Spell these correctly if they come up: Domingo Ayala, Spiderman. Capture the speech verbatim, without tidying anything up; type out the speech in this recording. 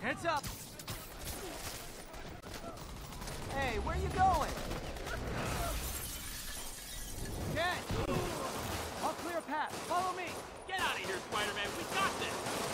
Heads up! Hey, where you going? Ken! I'll clear a path. Follow me! Get out of here, Spider-Man! We got this!